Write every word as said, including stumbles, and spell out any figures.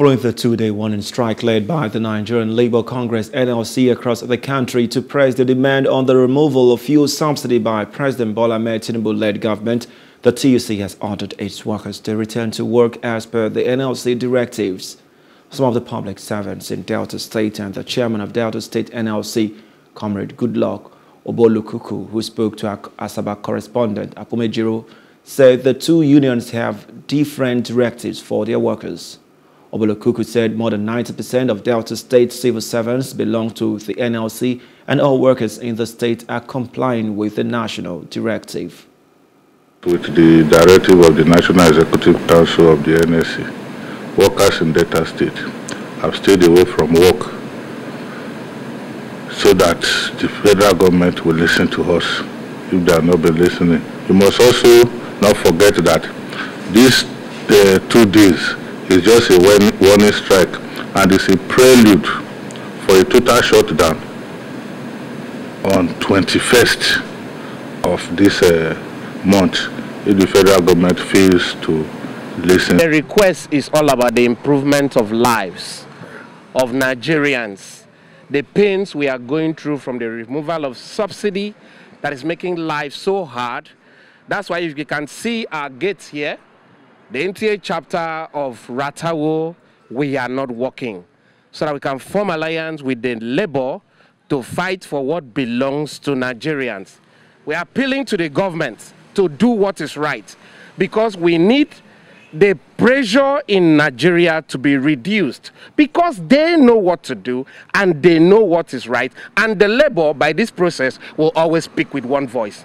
following the two-day warning strike led by the Nigerian Labour Congress N L C across the country to press the demand on the removal of fuel subsidy by President Bola Ahmed Tinubu-led government, the T U C has ordered its workers to return to work as per the N L C directives. Some of the public servants in Delta State and the chairman of Delta State N L C, Comrade Goodluck Obolukuku, who spoke to our Asaba correspondent Akumijiro, said the two unions have different directives for their workers. Obolukuku said more than ninety percent of Delta State civil servants belong to the N L C and all workers in the state are complying with the national directive. With the directive of the National Executive Council of the N L C, workers in Delta State have stayed away from work so that the federal government will listen to us if they are not been listening. You must also not forget that these uh, two days is just a warning strike and it's a prelude for a total shutdown on twenty-first of this uh, month if the federal government fails to listen. The request is all about the improvement of lives of Nigerians. The pains we are going through from the removal of subsidy that is making life so hard. That's why if you can see our gates here, the N T A chapter of Ratawo, we are not working, so that we can form alliance with the labor to fight for what belongs to Nigerians. We are appealing to the government to do what is right, because we need the pressure in Nigeria to be reduced, because they know what to do and they know what is right, and the labor by this process will always speak with one voice.